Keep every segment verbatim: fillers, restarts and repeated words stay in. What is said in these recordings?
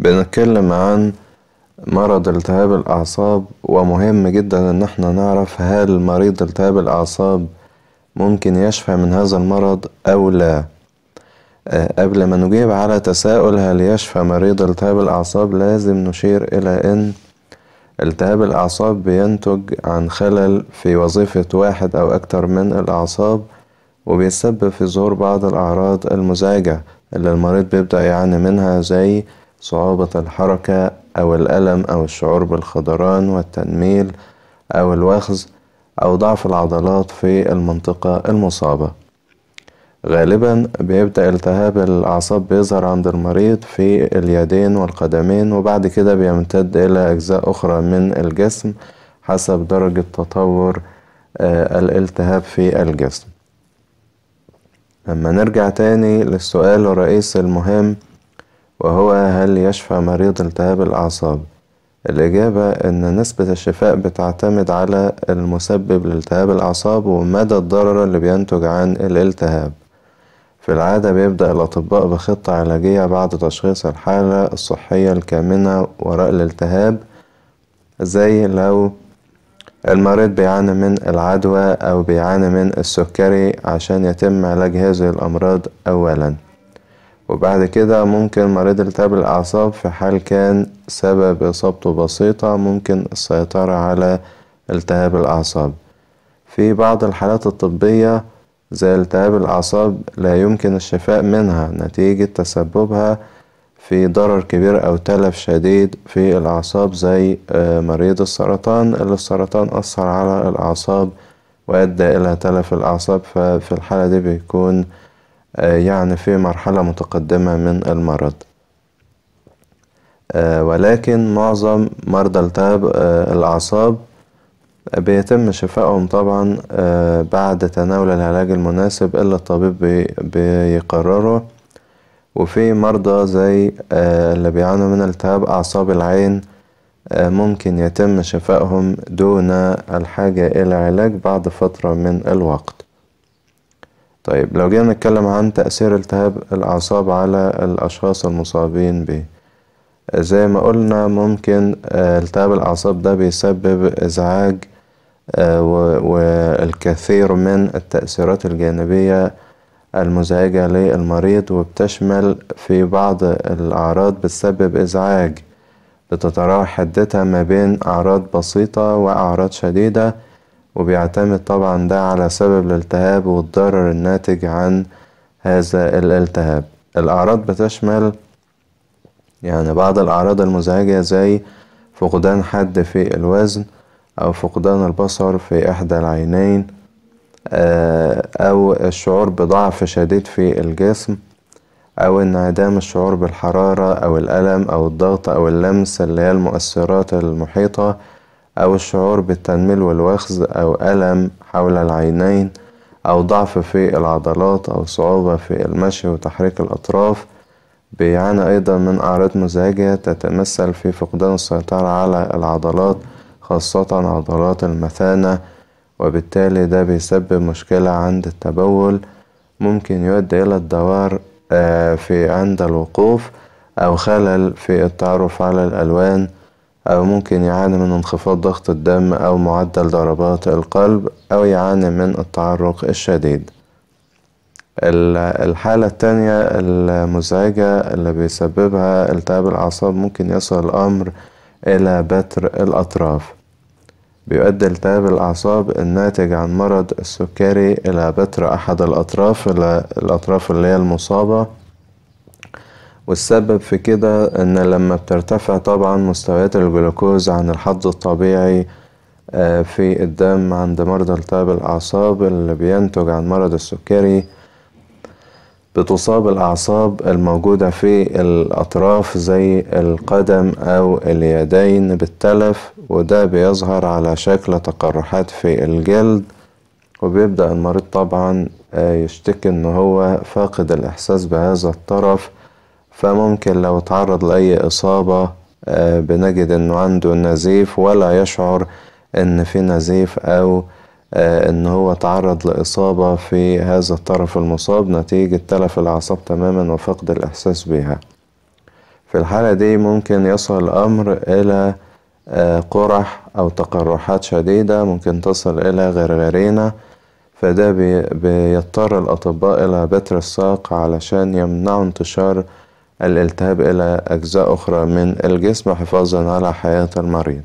بنتكلم عن مرض التهاب الأعصاب، ومهم جدا ان احنا نعرف هل مريض التهاب الأعصاب ممكن يشفى من هذا المرض او لا. قبل ما نجيب على تساؤل هل يشفى مريض التهاب الأعصاب، لازم نشير الى ان التهاب الأعصاب بينتج عن خلل في وظيفة واحد او اكتر من الأعصاب، وبيسبب في ظهور بعض الأعراض المزعجة اللي المريض بيبدأ يعاني منها، زي صعوبة الحركة أو الألم أو الشعور بالخضران والتنميل أو الوخز أو ضعف العضلات في المنطقة المصابة. غالبا بيبدأ التهاب الأعصاب بيظهر عند المريض في اليدين والقدمين، وبعد كده بيمتد إلى أجزاء أخرى من الجسم حسب درجة تطور آه الالتهاب في الجسم. لما نرجع تاني للسؤال الرئيسي المهم، وهو هل يشفى مريض التهاب الأعصاب؟ الإجابة إن نسبة الشفاء بتعتمد على المسبب لالتهاب الأعصاب ومدى الضرر اللي بينتج عن الالتهاب. في العادة بيبدأ الأطباء بخطة علاجية بعد تشخيص الحالة الصحية الكامنة وراء الالتهاب، زي لو المريض بيعاني من العدوى أو بيعاني من السكري عشان يتم علاج هذه الأمراض أولا. وبعد كده ممكن مريض التهاب الأعصاب في حال كان سبب إصابته بسيطة ممكن السيطرة على التهاب الأعصاب. في بعض الحالات الطبية زي التهاب الأعصاب لا يمكن الشفاء منها نتيجة تسببها في ضرر كبير أو تلف شديد في الأعصاب، زي مريض السرطان اللي السرطان أثر على الأعصاب وأدى إلى تلف الأعصاب، ففي الحالة دي بيكون يعني في مرحلة متقدمة من المرض. ولكن معظم مرضى التهاب الأعصاب بيتم شفائهم طبعا بعد تناول العلاج المناسب اللي الطبيب بيقرره. وفي مرضى زي اللي بيعانوا من التهاب أعصاب العين ممكن يتم شفائهم دون الحاجة إلى علاج بعد فترة من الوقت. طيب لو جينا نتكلم عن تأثير التهاب الأعصاب على الأشخاص المصابين به، زي ما قلنا ممكن التهاب الأعصاب ده بيسبب إزعاج والكثير من التأثيرات الجانبية المزعجة للمريض، وبتشمل في بعض الأعراض بتسبب إزعاج بتتراوح حدتها ما بين أعراض بسيطة وأعراض شديدة، وبيعتمد طبعا ده على سبب الالتهاب والضرر الناتج عن هذا الالتهاب. الأعراض بتشمل يعني بعض الأعراض المزعجة زي فقدان حد في الوزن أو فقدان البصر في إحدى العينين أو الشعور بضعف شديد في الجسم أو انعدام الشعور بالحرارة أو الألم أو الضغط أو اللمس اللي هي المؤثرات المحيطة، أو الشعور بالتنميل والوخز أو ألم حول العينين أو ضعف في العضلات أو صعوبة في المشي وتحريك الأطراف. بيعاني أيضا من أعراض مزعجة تتمثل في فقدان السيطرة على العضلات خاصة عضلات المثانة، وبالتالي ده بيسبب مشكلة عند التبول ممكن يؤدي إلى الدوار في عند الوقوف أو خلل في التعرف على الألوان، أو ممكن يعاني من انخفاض ضغط الدم أو معدل ضربات القلب، أو يعاني من التعرق الشديد. الحالة التانية المزعجة اللي بيسببها التهاب الأعصاب ممكن يصل الأمر إلى بتر الأطراف. بيؤدي التهاب الأعصاب الناتج عن مرض السكري إلى بتر أحد الأطراف الأطراف اللي هي المصابة، والسبب في كده ان لما بترتفع طبعا مستويات الجلوكوز عن الحد الطبيعي في الدم عند مرضى التهاب الأعصاب اللي بينتج عن مرض السكري، بتصاب الأعصاب الموجودة في الأطراف زي القدم أو اليدين بالتلف، وده بيظهر على شكل تقرحات في الجلد، وبيبدأ المريض طبعا يشتكي ان هو فاقد الإحساس بهذا الطرف. فممكن لو اتعرض لأي إصابة بنجد انه عنده نزيف ولا يشعر ان في نزيف أو ان هو تعرض لإصابة في هذا الطرف المصاب نتيجة تلف الأعصاب تماما وفقد الإحساس بها. في الحالة دي ممكن يصل الأمر إلى قرح أو تقرحات شديدة، ممكن تصل إلى غرغرينة، فده بيضطر الأطباء إلى بتر الساق علشان يمنعوا انتشار الالتهاب إلى أجزاء أخرى من الجسم حفاظا على حياة المريض.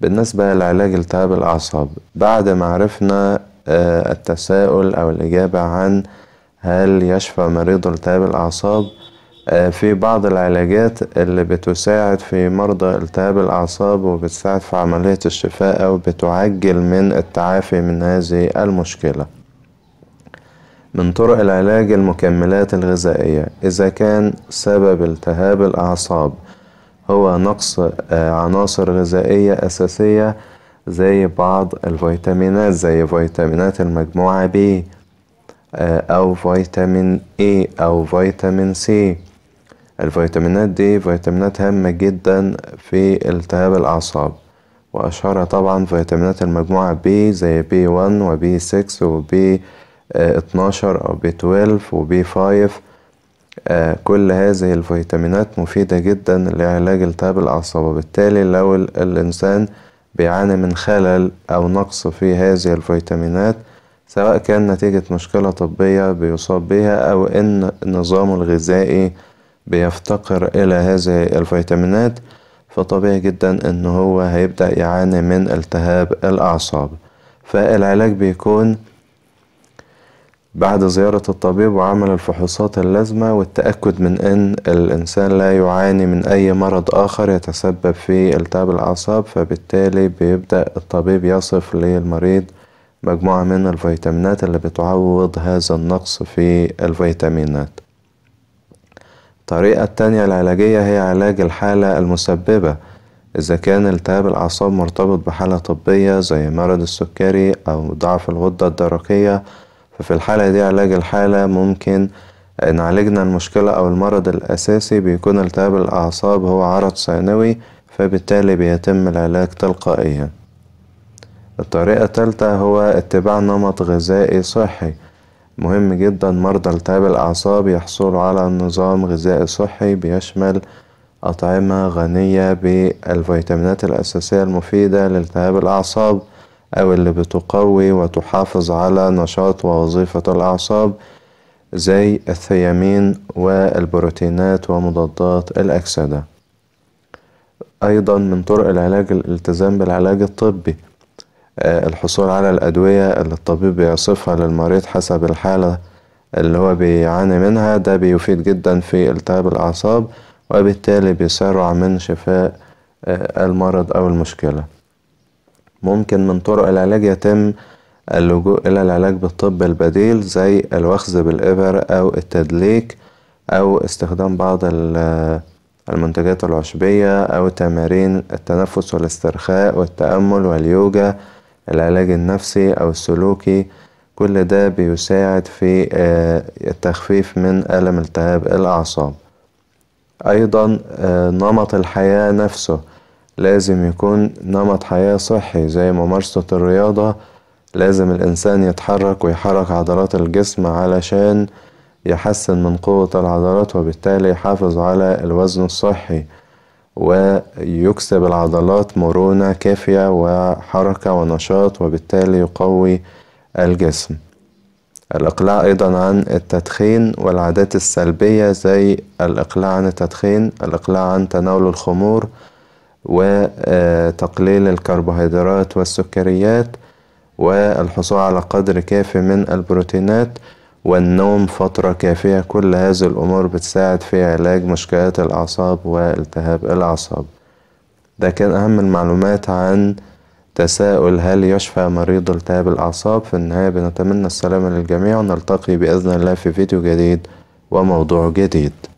بالنسبة لعلاج التهاب الأعصاب، بعد ما عرفنا التساؤل أو الإجابة عن هل يشفى مريض التهاب الأعصاب، في بعض العلاجات اللي بتساعد في مرضى التهاب الأعصاب وبتساعد في عملية الشفاء أو بتعجل من التعافي من هذه المشكلة. من طرق العلاج المكملات الغذائية. إذا كان سبب التهاب الأعصاب هو نقص عناصر غذائية أساسية زي بعض الفيتامينات زي فيتامينات المجموعة بي أو فيتامين إي أو فيتامين سي، الفيتامينات دي فيتامينات هامة جدا في التهاب الأعصاب، وأشهرها طبعا فيتامينات المجموعة بي زي بي واحد وبي ستة وبي اتناشر أو بي اتناشر وبي خمسة. كل هذه الفيتامينات مفيدة جدا لعلاج التهاب الأعصاب، وبالتالي لو الإنسان بيعاني من خلل أو نقص في هذه الفيتامينات سواء كان نتيجة مشكلة طبية بيصاب بها أو إن نظامه الغذائي بيفتقر إلى هذه الفيتامينات، فطبيعي جدا إن هو هيبدأ يعاني من التهاب الأعصاب. فالعلاج بيكون بعد زيارة الطبيب وعمل الفحوصات اللازمة والتأكد من أن الإنسان لا يعاني من أي مرض آخر يتسبب في التهاب الأعصاب، فبالتالي بيبدأ الطبيب يصف للمريض مجموعة من الفيتامينات اللي بتعوض هذا النقص في الفيتامينات. الطريقة التانية العلاجية هي علاج الحالة المسببة. إذا كان التهاب الأعصاب مرتبط بحالة طبية زي مرض السكري أو ضعف الغدة الدرقية، ففي الحالة دي علاج الحالة ممكن إن عالجنا المشكلة أو المرض الأساسي بيكون التهاب الأعصاب هو عرض ثانوي، فبالتالي بيتم العلاج تلقائيا. الطريقة الثالثة هو اتباع نمط غذائي صحي. مهم جدا مرضى التهاب الأعصاب يحصلوا على نظام غذائي صحي بيشمل أطعمة غنية بالفيتامينات الأساسية المفيدة لالتهاب الأعصاب أو اللي بتقوي وتحافظ على نشاط ووظيفة الأعصاب زي الثيامين والبروتينات ومضادات الأكسدة. أيضا من طرق العلاج الالتزام بالعلاج الطبي، الحصول على الأدوية اللي الطبيب بيصفها للمريض حسب الحالة اللي هو بيعاني منها، ده بيفيد جدا في التهاب الأعصاب وبالتالي بيسرع من شفاء المرض أو المشكلة. ممكن من طرق العلاج يتم اللجوء إلى العلاج بالطب البديل زي الوخز بالإبر أو التدليك أو استخدام بعض المنتجات العشبية أو تمارين التنفس والاسترخاء والتأمل واليوجا، العلاج النفسي أو السلوكي، كل ده بيساعد في التخفيف من ألم التهاب الأعصاب. أيضا نمط الحياة نفسه لازم يكون نمط حياة صحي زي ممارسة الرياضة، لازم الإنسان يتحرك ويحرك عضلات الجسم علشان يحسن من قوة العضلات وبالتالي يحافظ على الوزن الصحي ويكسب العضلات مرونة كافية وحركة ونشاط وبالتالي يقوي الجسم. الإقلاع أيضا عن التدخين والعادات السلبية زي الإقلاع عن التدخين، الإقلاع عن تناول الخمور، وتقليل الكربوهيدرات والسكريات، والحصول على قدر كافي من البروتينات، والنوم فترة كافية. كل هذه الأمور بتساعد في علاج مشكلات الأعصاب والتهاب الأعصاب. ده كان أهم المعلومات عن تساؤل هل يشفى مريض التهاب الأعصاب. في النهاية بنتمنى السلامة للجميع ونلتقي بإذن الله في فيديو جديد وموضوع جديد.